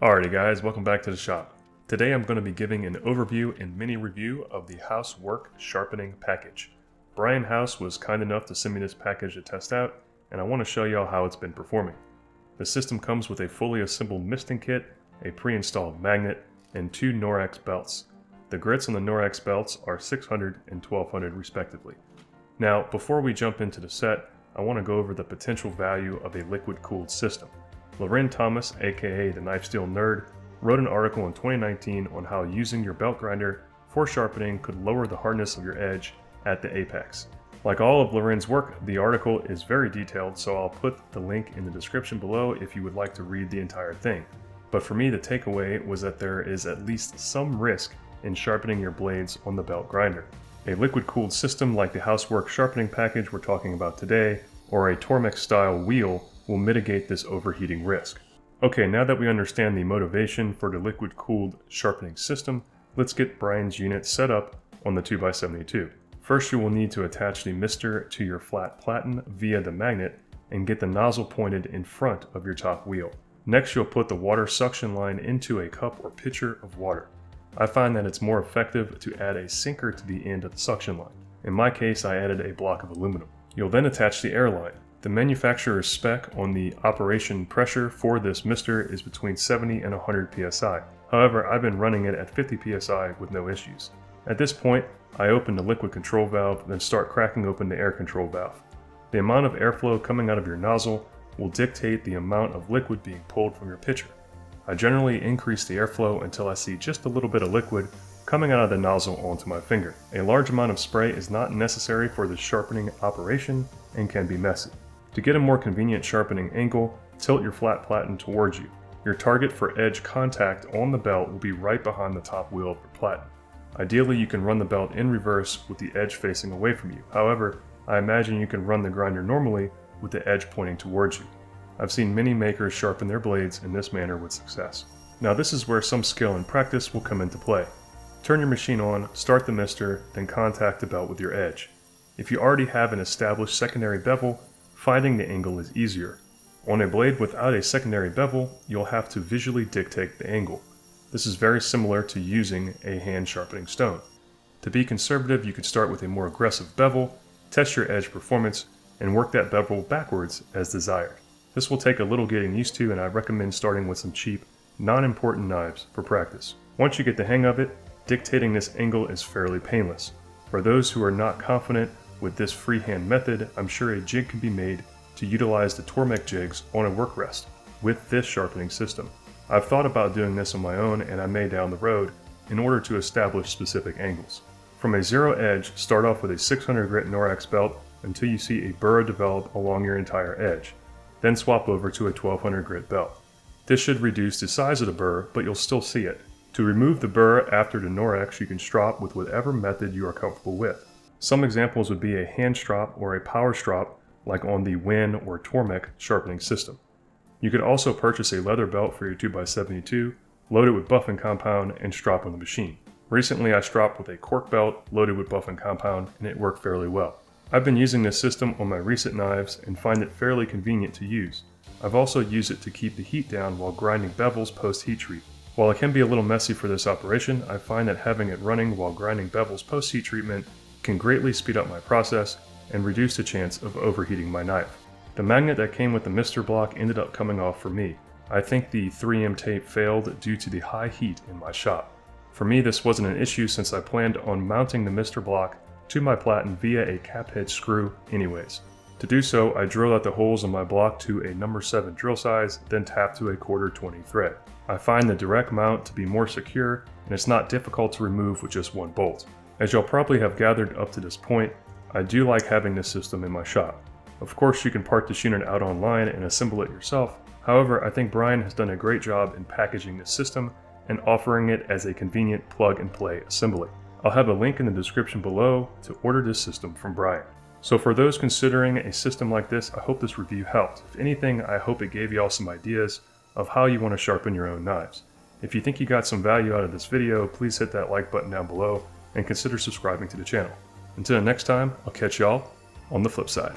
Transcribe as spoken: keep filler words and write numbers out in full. Alrighty guys, welcome back to the shop. Today I'm going to be giving an overview and mini review of the House Work Sharpening Package. Brian House was kind enough to send me this package to test out, and I want to show y'all how it's been performing. The system comes with a fully assembled misting kit, a pre-installed magnet, and two Norax belts. The grits on the Norax belts are six hundred and twelve hundred respectively. Now, before we jump into the set, I want to go over the potential value of a liquid-cooled system. Larrin Thomas, aka the Knife Steel Nerd, wrote an article in twenty nineteen on how using your belt grinder for sharpening could lower the hardness of your edge at the apex. Like all of Larrin's work, the article is very detailed, so I'll put the link in the description below if you would like to read the entire thing. But for me, the takeaway was that there is at least some risk in sharpening your blades on the belt grinder. A liquid-cooled system like the House Work Sharpening Package we're talking about today, or a Tormek-style wheel, will mitigate this overheating risk. Okay, now that we understand the motivation for the liquid-cooled sharpening system, let's get Brian's unit set up on the two by seventy-two. First, you will need to attach the mister to your flat platen via the magnet and get the nozzle pointed in front of your top wheel. Next, you'll put the water suction line into a cup or pitcher of water. I find that it's more effective to add a sinker to the end of the suction line. In my case, I added a block of aluminum. You'll then attach the air line. The manufacturer's spec on the operation pressure for this mister is between seventy and one hundred P S I. However, I've been running it at fifty P S I with no issues. At this point, I open the liquid control valve, then start cracking open the air control valve. The amount of airflow coming out of your nozzle will dictate the amount of liquid being pulled from your pitcher. I generally increase the airflow until I see just a little bit of liquid coming out of the nozzle onto my finger. A large amount of spray is not necessary for this sharpening operation and can be messy. To get a more convenient sharpening angle, tilt your flat platen towards you. Your target for edge contact on the belt will be right behind the top wheel of your platen. Ideally, you can run the belt in reverse with the edge facing away from you. However, I imagine you can run the grinder normally with the edge pointing towards you. I've seen many makers sharpen their blades in this manner with success. Now this is where some skill and practice will come into play. Turn your machine on, start the mister, then contact the belt with your edge. If you already have an established secondary bevel, finding the angle is easier. On a blade without a secondary bevel, you'll have to visually dictate the angle. This is very similar to using a hand sharpening stone. To be conservative, you could start with a more aggressive bevel, test your edge performance, and work that bevel backwards as desired. This will take a little getting used to, and I recommend starting with some cheap, non-important knives for practice. Once you get the hang of it, dictating this angle is fairly painless. For those who are not confident with this freehand method, I'm sure a jig can be made to utilize the Tormek jigs on a work rest with this sharpening system. I've thought about doing this on my own, and I may down the road, in order to establish specific angles. From a zero edge, start off with a six hundred grit Norax belt until you see a burr develop along your entire edge, then swap over to a twelve hundred grit belt. This should reduce the size of the burr, but you'll still see it. To remove the burr after the Norax, you can strop with whatever method you are comfortable with. Some examples would be a hand strop or a power strop, like on the Wynn or Tormek sharpening system. You could also purchase a leather belt for your two by seventy-two, load it with buffing compound, and strop on the machine. Recently, I stropped with a cork belt loaded with buffing compound, and it worked fairly well. I've been using this system on my recent knives and find it fairly convenient to use. I've also used it to keep the heat down while grinding bevels post-heat treat. While it can be a little messy for this operation, I find that having it running while grinding bevels post-heat treatment can greatly speed up my process and reduce the chance of overheating my knife. The magnet that came with the mister block ended up coming off for me. I think the three M tape failed due to the high heat in my shop. For me, this wasn't an issue since I planned on mounting the mister block to my platen via a cap head screw anyways. To do so, I drilled out the holes on my block to a number seven drill size, then tapped to a quarter twenty thread. I find the direct mount to be more secure, and it's not difficult to remove with just one bolt. As y'all probably have gathered up to this point, I do like having this system in my shop. Of course, you can part this unit out online and assemble it yourself. However, I think Brian has done a great job in packaging this system and offering it as a convenient plug and play assembly. I'll have a link in the description below to order this system from Brian. So for those considering a system like this, I hope this review helped. If anything, I hope it gave y'all some ideas of how you want to sharpen your own knives. If you think you got some value out of this video, please hit that like button down below and consider subscribing to the channel. Until next time, I'll catch y'all on the flip side.